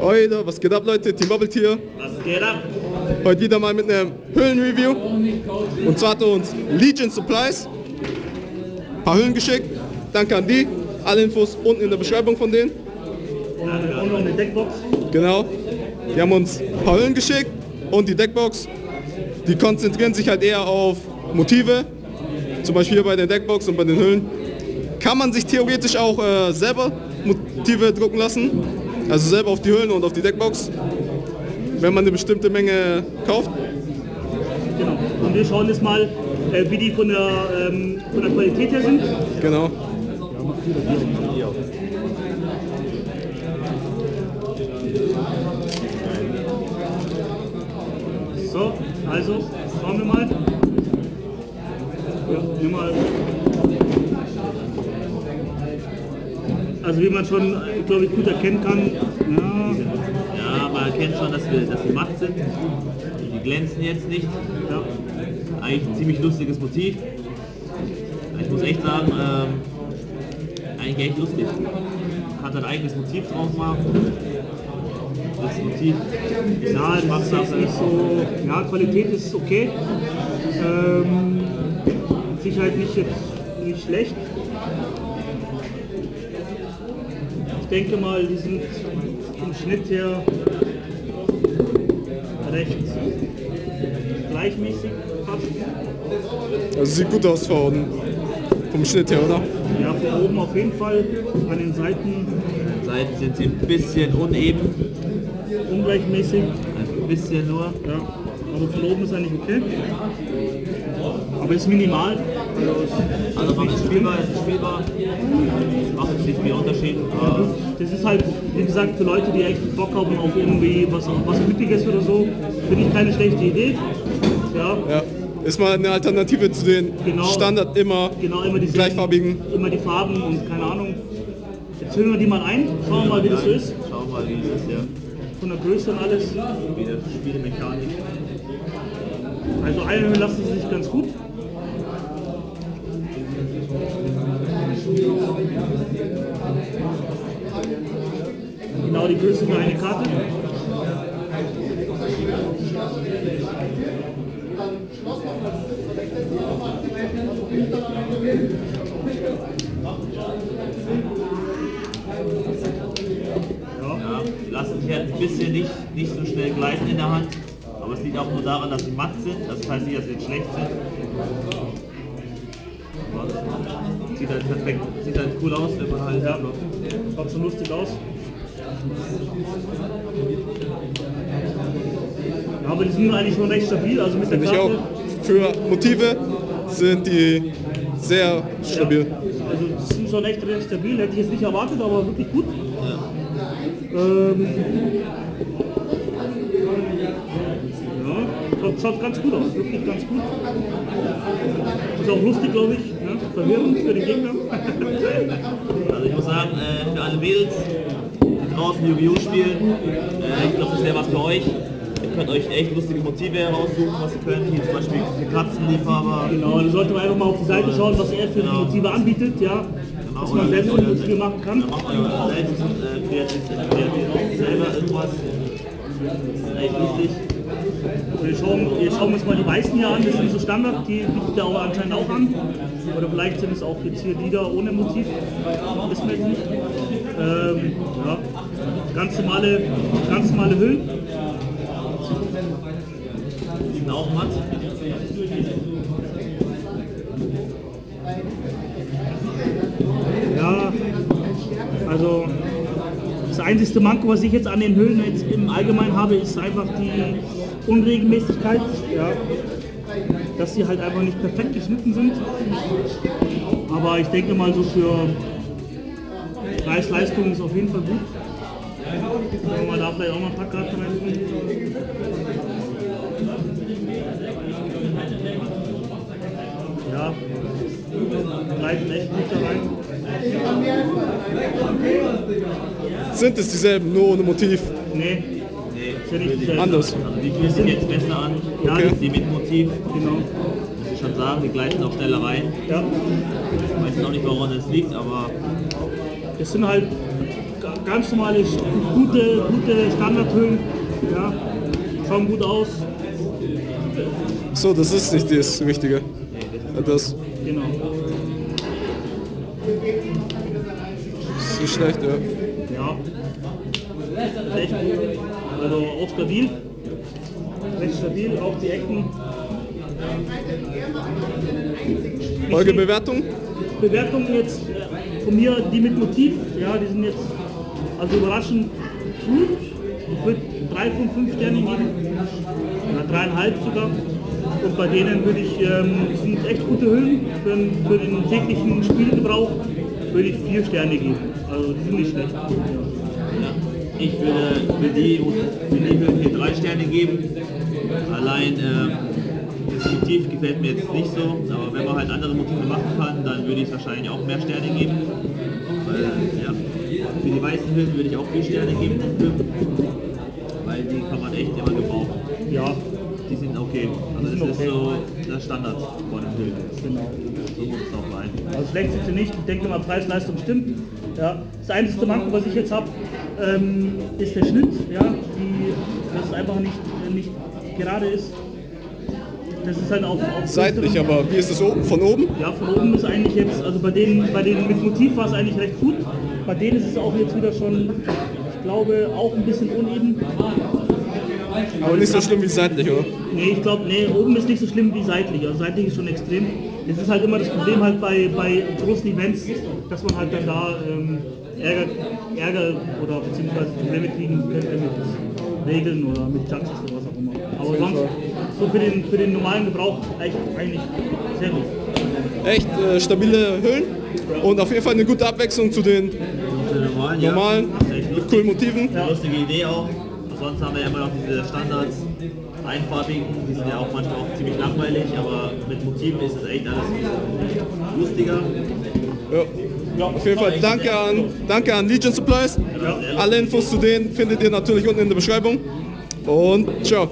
Heute, was geht ab Leute, Team Bobbelt hier. Was geht ab? Heute wieder mal mit einem Hüllen-Review. Und zwar hat uns Legion Supplies ein paar Hüllen geschickt. Danke an die. Alle Infos unten in der Beschreibung von denen. Und eine Deckbox. Genau. Die haben uns ein paar Hüllen geschickt und die Deckbox. Die konzentrieren sich halt eher auf Motive. Zum Beispiel hier bei der Deckbox und bei den Hüllen. Kann man sich theoretisch auch selber Motive drucken lassen. Also selber auf die Hüllen und auf die Deckbox, wenn man eine bestimmte Menge kauft. Genau. Und wir schauen jetzt mal, wie die von der Qualität her sind. Genau. So, also schauen wir mal. Ja, nimm mal. Also wie man schon, glaube ich, gut erkennen kann. Ja, man erkennt schon, dass sie gemacht sind. Die glänzen jetzt nicht. Ja. Eigentlich ein ziemlich lustiges Motiv. Ich muss echt sagen, eigentlich echt lustig. Hat ein eigenes Motiv drauf gemacht. Das Motiv, ja, das ist nicht so. Ja, Qualität ist okay. Sicherheit nicht schlecht. Ich denke mal, die sind vom Schnitt her recht gleichmäßig fast. Also sieht gut aus vom Schnitt her, oder? Ja, von oben auf jeden Fall. An den Seiten. Sind sie ein bisschen uneben. Ungleichmäßig. Ein bisschen nur. Ja. Aber von oben ist eigentlich okay. Aber ist minimal. Also man ist spielbar, macht jetzt nicht viel Unterschied. Das ist halt, wie gesagt, für Leute, die echt Bock haben auf irgendwie was Gütiges oder so, finde ich keine schlechte Idee. Ja. Ja. Ist mal eine Alternative zu den Standard immer die gleichfarbigen. Immer die Farben und keine Ahnung. Jetzt hören wir die mal ein, schauen wir mal, wie das so ist. Schauen wir mal, wie das ist, ja. Von der Größe und alles. Wie der Spielmechanik. Also einhören lassen sie sich ganz gut. Genau die Größe für eine Karte. Ja, lassen sich halt ein bisschen nicht so schnell gleiten in der Hand. Aber es liegt auch nur daran, dass sie matt sind. Das heißt nicht, dass sie schlecht sind. Sieht halt perfekt, sieht halt cool aus, wenn man halt herläuft. Schaut so lustig aus. Ja, aber die sind eigentlich schon recht stabil, also mit der Karte. Für Motive sind die sehr stabil. Ja, also die sind schon echt recht stabil, hätte ich jetzt nicht erwartet, aber wirklich gut. Ja. Schaut ganz gut aus, wirklich ganz gut. Ist auch lustig, glaube ich, ne? Verwirrend für den Gegner. Also ich muss sagen, für alle Mädels, die draußen Yu-Gi-Oh spielen, ich glaube, das wäre was für euch. Ihr könnt euch echt lustige Motive heraussuchen, was ihr könnt. Hier zum Beispiel Katzenliebhaber. Genau, da sollte man einfach mal auf die Seite schauen, was er für Motive anbietet, ja. Was man selbst ein Spiel machen kann. Dann macht euer selbst kreativ selber irgendwas. Das ist echt lustig. Wir schauen uns mal die weißen hier an, das sind so Standard, die bietet er auch anscheinend auch an. Oder vielleicht sind es auch jetzt hier Lieder ohne Motiv, wissen wir jetzt nicht. Ja, ganz normale Hüllen. Die sind auch matt. Ja, also das einzige Manko, was ich jetzt an den Hüllen jetzt im Allgemeinen habe, ist einfach die Unregelmäßigkeit, ja, dass sie halt einfach nicht perfekt geschnitten sind, aber ich denke mal so für Preis-Leistung ist auf jeden Fall gut. Wenn man da vielleicht auch mal ein paar Karten reinbringen. Ja, bleiben echt gut da rein. Sind es dieselben, nur ohne Motiv? Nee. Anders. Also die Füße sind jetzt besser an, ja, okay. Die mit Motiv, genau. Muss ich schon sagen, die gleiten auch schneller rein. Ja. Ich weiß noch nicht, woran es liegt, aber... Das sind halt ganz normale, gute Standardhüllen. Ja, schauen gut aus. So, das ist nicht das Wichtige. Das. Genau. Das ist nicht schlecht, ja. Ja. Echt gut. Also auch stabil. Recht stabil, auch die Ecken. Eure Bewertung? Bewertung jetzt von mir, die mit Motiv, ja, die sind jetzt also überraschend gut. Ich würde 3 von 5 Sternen geben, oder 3,5 sogar. Und bei denen würde ich, sind echt gute Hüllen für den täglichen Spielgebrauch, würde ich 4 Sterne geben. Also die sind nicht schlecht. Ja. Ich würde für die Hüllen hier 3 Sterne geben. Allein das Motiv gefällt mir jetzt nicht so, aber wenn man halt andere Motive machen kann, dann würde ich es wahrscheinlich auch mehr Sterne geben. Weil, ja, für die weißen Hüllen würde ich auch 4 Sterne geben, weil die kann man echt immer gebrauchen. Ja, die sind okay. Also das ist so der Standard von den Hüllen. Genau. So muss es auch sein. Also schlecht sind sie nicht. Ich denke mal, Preis-Leistung stimmt. Ja. Das einzige Manko, was ich jetzt habe, ist der Schnitt. Ja, dass es einfach nicht gerade ist. Das ist halt auf seitlich, aber wie ist es oben? Von oben? Ja, von oben ist eigentlich jetzt, also bei denen mit Motiv war es eigentlich recht gut. Bei denen ist es auch jetzt wieder schon, ich glaube, auch ein bisschen uneben. Aber nicht so schlimm wie seitlich, oder? Nee, ich glaube, nee, oben ist nicht so schlimm wie seitlich. Also seitlich ist schon extrem. Es ist halt immer das Problem halt bei großen Events, dass man halt dann da Ärger oder beziehungsweise Probleme kriegen könnte mit Regeln oder mit Chances oder was auch immer. Aber sonst, so für den normalen Gebrauch eigentlich sehr gut. Echt stabile Hüllen und auf jeden Fall eine gute Abwechslung zu den normalen mit coolen Motiven. Ja. Lustige Idee auch. Sonst haben wir ja immer noch diese Standards, einfarbigen, die sind ja auch manchmal auch ziemlich langweilig, aber mit Motiven ist es echt alles lustiger. Ja. Ja, auf jeden Fall danke an Legion Supplies. Ja. Alle Infos zu denen findet ihr natürlich unten in der Beschreibung. Und ciao.